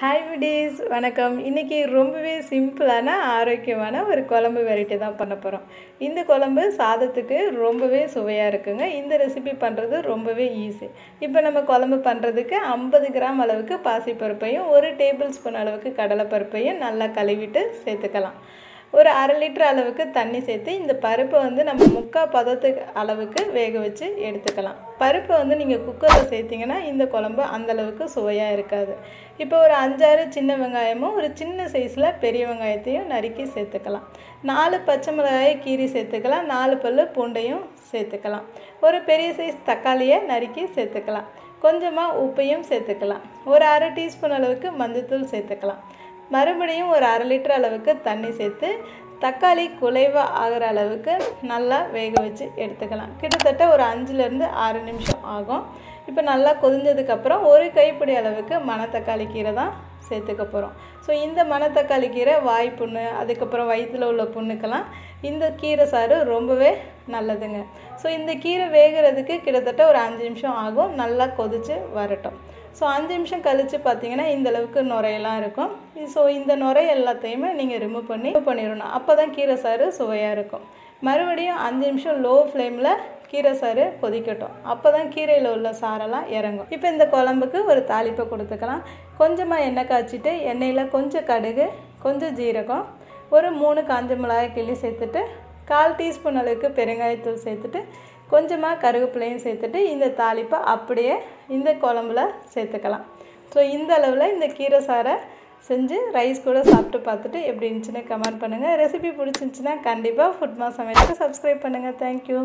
Hi Vidies, வணக்கம். இன்னைக்கு ரொம்பவே சிம்பிளான ஆரோக்கியமான ஒரு குழம்பு வெரைட்டி தான் பண்ணப் போறோம். இந்த குழம்பு சாதத்துக்கு ரொம்பவே சுவையா இருக்குங்க. இந்த ரெசிபி பண்றது ரொம்பவே ஈஸி. இப்போ நம்ம குழம்பு பண்றதுக்கு 50 கிராம் அளவுக்கு பாசிப்பருப்பையும் 1 டேபிள்ஸ்பூன் அளவுக்கு கடலைப்பருப்பையும் நல்லா கழுவிட்டு சேர்த்துக்கலாம். ஒரு 1/2 லிட்டர் அளவுக்கு தண்ணி சேர்த்து இந்த பருப்பு வந்து நம்ம முக்கா பதத்துக்கு அளவுக்கு வேக வச்சு எடுத்துக்கலாம். பருப்பு வந்து நீங்க குக்கர்ல சேர்த்தீங்கன்னா இந்த குழம்பு அந்த அளவுக்கு சுவையா இருக்காது. இப்போ ஒரு 5-6 சின்ன வெங்காயமும் ஒரு சின்ன சைஸ்ல பெரிய வெங்காயத்தையும் நறுக்கி சேர்த்துக்கலாம். 4 பச்சை மிளகாயை கீறி சேர்த்துக்கலாம். 4 பல்லு பூண்டையும் சேர்த்துக்கலாம். ஒரு பெரிய சைஸ் தக்காளியை நறுக்கி சேர்த்துக்கலாம். கொஞ்சமா உப்பையும் சேர்த்துக்கலாம். ஒரு 1/2 டீஸ்பூன் அளவுக்கு மஞ்சள்தூள் சேர்த்துக்கலாம். மறுபடியும் ஒரு 1/2 லிட்டர் அளவுக்கு தண்ணி சேர்த்து தக்காளி குலைவா ஆகிற அளவுக்கு நல்லா வேக வச்சு எடுத்துக்கலாம். கிட்டத்தட்ட ஒரு 5-6 நிமிஷம் ஆகும். இப்போ நல்லா கொதிஞ்சதுக்கப்புறம் ஒரு கைப்பிடி அளவுக்கு மணத்தக்காளி கீரை தான் சேர்த்துக்க போகிறோம். ஸோ இந்த மணத்தக்காளி கீரை வாய் புண்ணு அதுக்கப்புறம் வயிற்றில் உள்ள புண்ணுக்கெல்லாம் இந்த கீரை சாறு ரொம்பவே நல்லதுங்க. ஸோ இந்த கீரை வேகிறதுக்கு கிட்டத்தட்ட ஒரு 5 நிமிஷம் ஆகும். நல்லா கொதித்து வரட்டும். ஸோ 5 நிமிஷம் கழித்து பார்த்தீங்கன்னா இந்தளவுக்கு நுரையெல்லாம் இருக்கும். ஸோ இந்த நுரை எல்லாத்தையுமே நீங்கள் ரிமூவ் பண்ணிடணும். அப்போ தான் கீரை சாறு சுவையாக இருக்கும். மறுபடியும் 5 நிமிஷம் லோ ஃப்ளேமில் கீரை சாறு கொதிக்கட்டும். அப்போ தான் கீரையில் உள்ள சாரெல்லாம் இறங்கும். இப்போ இந்த குழம்புக்கு ஒரு தாளிப்பை கொடுத்துக்கலாம். கொஞ்சமாக எண்ணெய் காய்ச்சிட்டு எண்ணெயில் கொஞ்சம் கடுகு, கொஞ்சம் ஜீரகம், ஒரு 3 காஞ்ச மிளகாய் கிள்ளி சேர்த்துட்டு 1/4 டீஸ்பூன் அளவுக்கு பெருங்காயத்தூள் சேர்த்துட்டு கொஞ்சமாக கருவேப்பிலையும் சேர்த்துட்டு இந்த தாளிப்பை அப்படியே இந்த குழம்புல சேர்த்துக்கலாம். ஸோ இந்த அளவில் இந்த கீரை சாறை செஞ்சு ரைஸ் கூட சாப்பிட்டு பார்த்துட்டு எப்படி இருந்துச்சுன்னு கமெண்ட் பண்ணுங்கள். ரெசிபி பிடிச்சிருந்துச்சுன்னா கண்டிப்பாக ஃபுட்மா சமையலுக்கு சப்ஸ்கிரைப் பண்ணுங்கள். தேங்க்யூ.